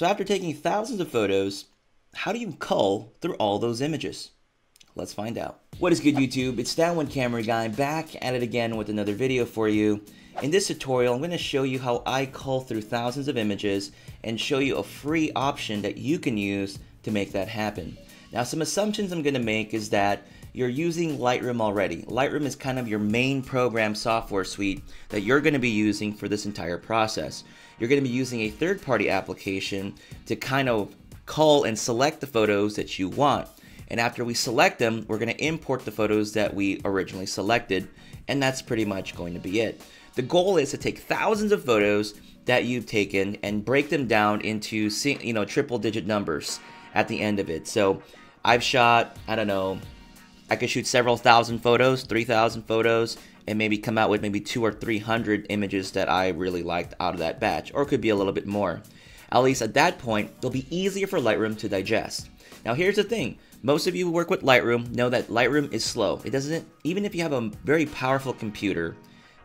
So after taking thousands of photos, how do you cull through all those images? Let's find out. What is good, YouTube? It's That One Camera Guy back at it again with another video for you. In this tutorial, I'm going to show you how I cull through thousands of images and show you a free option that you can use to make that happen. Now, some assumptions I'm going to make is that you're using Lightroom already. Lightroom is kind of your main program software suite that you're going to be using for this entire process. You're going to be using a third-party application to kind of cull and select the photos that you want. And after we select them, we're going to import the photos that we originally selected. And that's pretty much going to be it. The goal is to take thousands of photos that you've taken and break them down into, you know, triple-digit numbers at the end of it. So I've shot, I don't know, I could shoot several thousand photos, 3,000 photos, and maybe come out with maybe 200 or 300 images that I really liked out of that batch, or it could be a little bit more. At least at that point, it'll be easier for Lightroom to digest. Now here's the thing, most of you who work with Lightroom know that Lightroom is slow. It doesn't, even if you have a very powerful computer,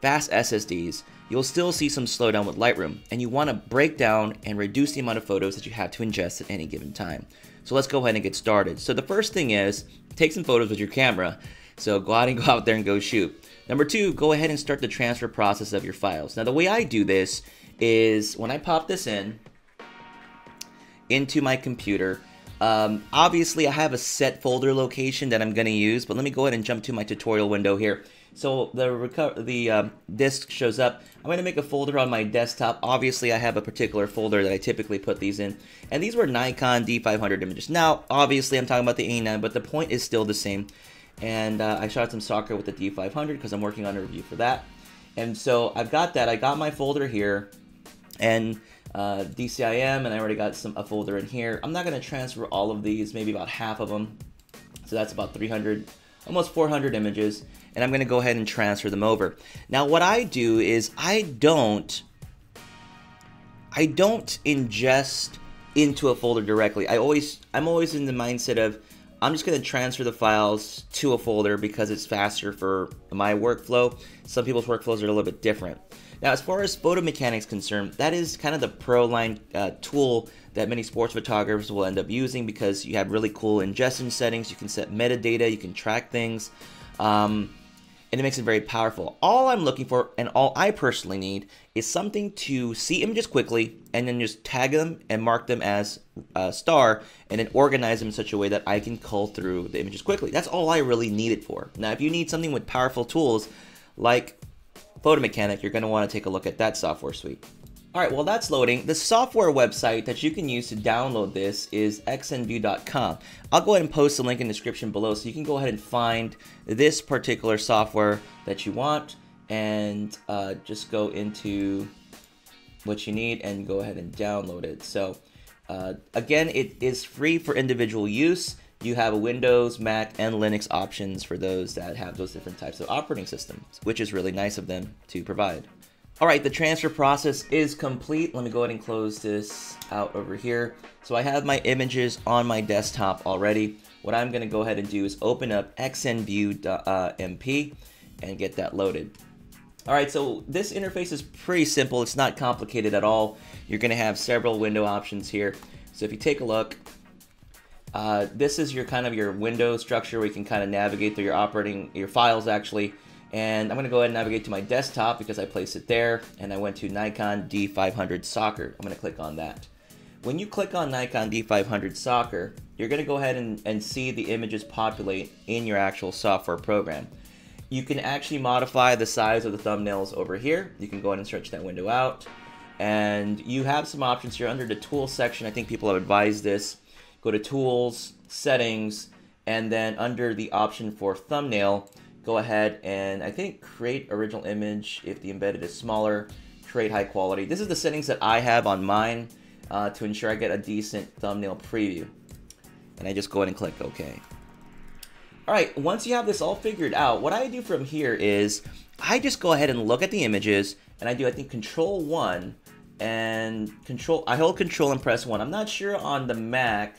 fast SSDs, you'll still see some slowdown with Lightroom, and you want to break down and reduce the amount of photos that you have to ingest at any given time. So let's go ahead and get started. So the first thing is, take some photos with your camera. So go out there and go shoot. Number two, go ahead and start the transfer process of your files. Now the way I do this is when I pop this into my computer, obviously I have a set folder location that I'm going to use, but let me go ahead and jump to my tutorial window here. So the disk shows up. I'm going to make a folder on my desktop. Obviously, I have a particular folder that I typically put these in. And these were Nikon D500 images. Now, obviously, I'm talking about the A9, but the point is still the same. And I shot some soccer with the D500 because I'm working on a review for that. And so I've got that. I got my folder here and DCIM, and I already got a folder in here. I'm not going to transfer all of these, maybe about half of them. So that's about 300. Almost 400 images, and I'm gonna go ahead and transfer them over. Now what I do is I don't ingest into a folder directly. I'm always in the mindset of I'm just gonna transfer the files to a folder because it's faster for my workflow. Some people's workflows are a little bit different. Now as far as Photo Mechanic's concerned, that is kind of the pro line tool that many sports photographers will end up using because you have really cool ingestion settings, you can set metadata, you can track things, and it makes it very powerful. All I'm looking for and all I personally need is something to see images quickly and then just tag them and mark them as a star and then organize them in such a way that I can cull through the images quickly. That's all I really need it for. Now if you need something with powerful tools like Photo Mechanic, you're going to want to take a look at that software suite. All right, well, that's loading. The software website that you can use to download this is XnView.com. I'll go ahead and post the link in the description below so you can go ahead and find this particular software that you want and just go into what you need and go ahead and download it. So again, it is free for individual use. You have a Windows, Mac, and Linux options for those that have those different types of operating systems, which is really nice of them to provide. All right, the transfer process is complete. Let me go ahead and close this out over here. So I have my images on my desktop already. What I'm gonna go ahead and do is open up XnView MP and get that loaded. All right, so this interface is pretty simple. It's not complicated at all. You're gonna have several window options here. So if you take a look, this is your kind of your window structure where you can kind of navigate through your files actually. And I'm gonna go ahead and navigate to my desktop because I placed it there and I went to Nikon D500 Soccer. I'm gonna click on that. When you click on Nikon D500 Soccer, you're gonna go ahead and see the images populate in your actual software program. You can actually modify the size of the thumbnails over here. You can go ahead and stretch that window out. And you have some options here under the Tools section. I think people have advised this. Go to Tools, Settings, and then under the option for Thumbnail, go ahead and I think create original image if the embedded is smaller, create high quality. This is the settings that I have on mine to ensure I get a decent thumbnail preview. And I just go ahead and click OK. All right, once you have this all figured out, what I do from here is I just go ahead and look at the images and I do, I think, Control-1 and Control, I hold Control and press 1. I'm not sure on the Mac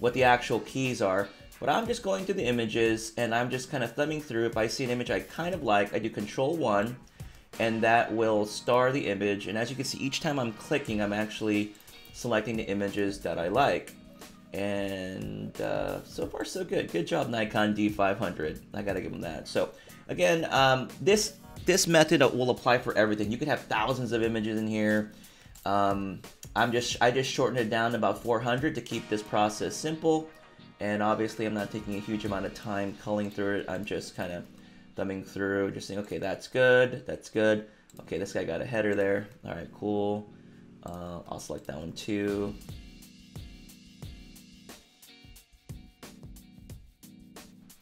what the actual keys are, but I'm just going through the images and I'm just kind of thumbing through. If I see an image I kind of like, I do Control-1 and that will star the image. And as you can see, each time I'm clicking, I'm actually selecting the images that I like. And so far so good. Good job, Nikon D500. I gotta give them that. So again, this method will apply for everything. You could have thousands of images in here. I just shortened it down to about 400 to keep this process simple. And obviously I'm not taking a huge amount of time culling through it. I'm just kind of thumbing through, just saying, okay, that's good, that's good. Okay, this guy got a header there. All right, cool. I'll select that one too.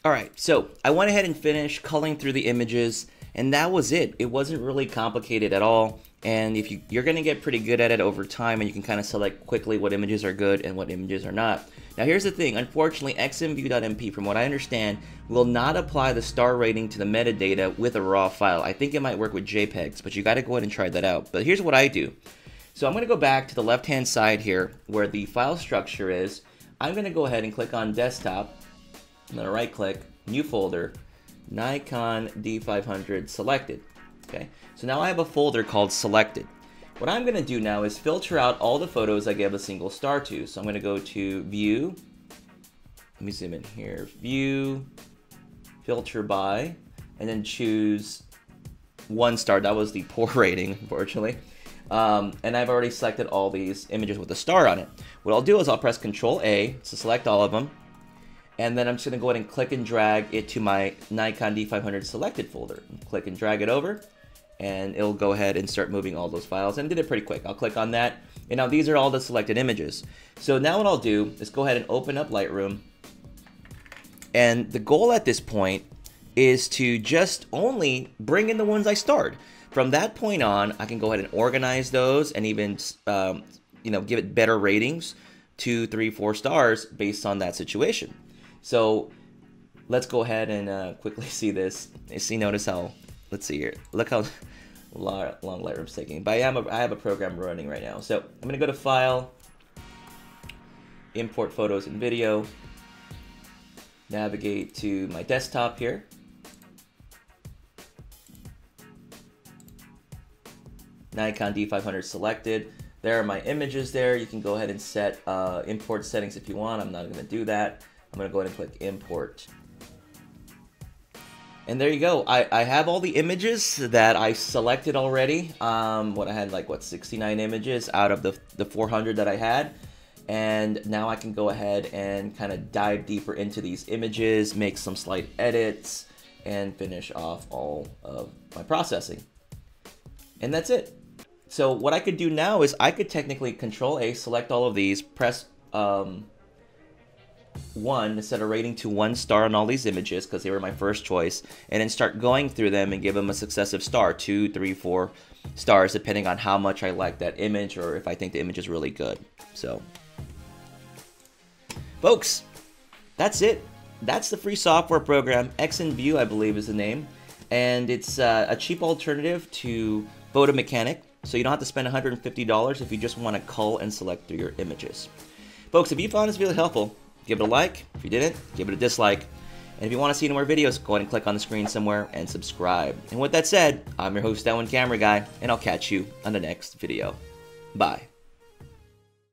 All right, so I went ahead and finished culling through the images, and that was it. It wasn't really complicated at all, and if you're gonna get pretty good at it over time, and you can kind of select quickly what images are good and what images are not. Now here's the thing, unfortunately, XnView MP, from what I understand, will not apply the star rating to the metadata with a raw file. I think it might work with JPEGs, but you gotta go ahead and try that out. But here's what I do. So I'm gonna go back to the left-hand side here, where the file structure is. I'm gonna go ahead and click on Desktop. I'm gonna right click, new folder, Nikon D500 selected. Okay, so now I have a folder called selected. What I'm gonna do now is filter out all the photos I gave a single star to. So I'm gonna go to view, let me zoom in here, view, filter by, and then choose 1 star. That was the poor rating, unfortunately. And I've already selected all these images with a star on it. What I'll do is I'll press Control A to select all of them. And then I'm just gonna go ahead and click and drag it to my Nikon D500 selected folder. Click and drag it over, and it'll go ahead and start moving all those files, and did it pretty quick. I'll click on that, and now these are all the selected images. So now what I'll do is go ahead and open up Lightroom. And the goal at this point is to just only bring in the ones I starred. From that point on, I can go ahead and organize those and even you know, give it better ratings, 2, 3, 4 stars based on that situation. So let's go ahead and quickly see this. See, notice how, let's see here. Look how long Lightroom's taking. But I have a program running right now. So I'm gonna go to File, Import Photos and Video, navigate to my desktop here. Nikon D500 selected. There are my images there. You can go ahead and set import settings if you want. I'm not gonna do that. I'm gonna go ahead and click import. And there you go. I have all the images that I selected already. What I had, like what, 69 images out of the 400 that I had. And now I can go ahead and kind of dive deeper into these images, make some slight edits, and finish off all of my processing. And that's it. So what I could do now is I could technically Control A, select all of these, press one to set a rating to 1 star on all these images because they were my first choice, and then start going through them and give them a successive star, 2, 3, 4 stars, depending on how much I like that image or if I think the image is really good. So folks, that's it. That's the free software program, XnView I believe is the name, and it's a cheap alternative to Photo Mechanic, so you don't have to spend $150 if you just want to cull and select through your images. Folks, if you found this video helpful, give it a like. If you didn't, give it a dislike. And if you want to see any more videos, go ahead and click on the screen somewhere and subscribe. And with that said, I'm your host, That One Camera Guy, and I'll catch you on the next video. Bye.